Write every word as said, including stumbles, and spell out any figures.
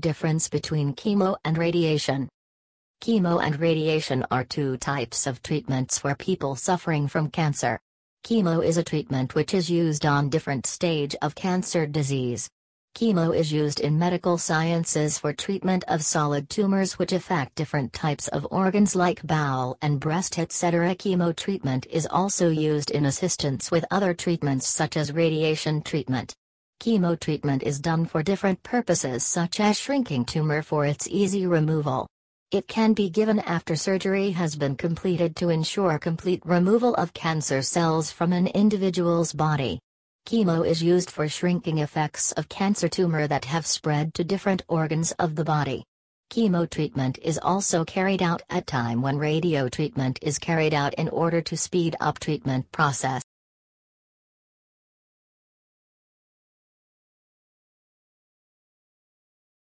Difference between chemo and radiation. Chemo and radiation are two types of treatments for people suffering from cancer. Chemo is a treatment which is used on different stage of cancer disease. Chemo is used in medical sciences for treatment of solid tumors which affect different types of organs like bowel and breast, et cetera. Chemo treatment is also used in assistance with other treatments such as radiation treatment. Chemo treatment is done for different purposes such as shrinking tumor for its easy removal. It can be given after surgery has been completed to ensure complete removal of cancer cells from an individual's body. Chemo is used for shrinking effects of cancer tumor that have spread to different organs of the body. Chemo treatment is also carried out at time when radio treatment is carried out in order to speed up treatment process.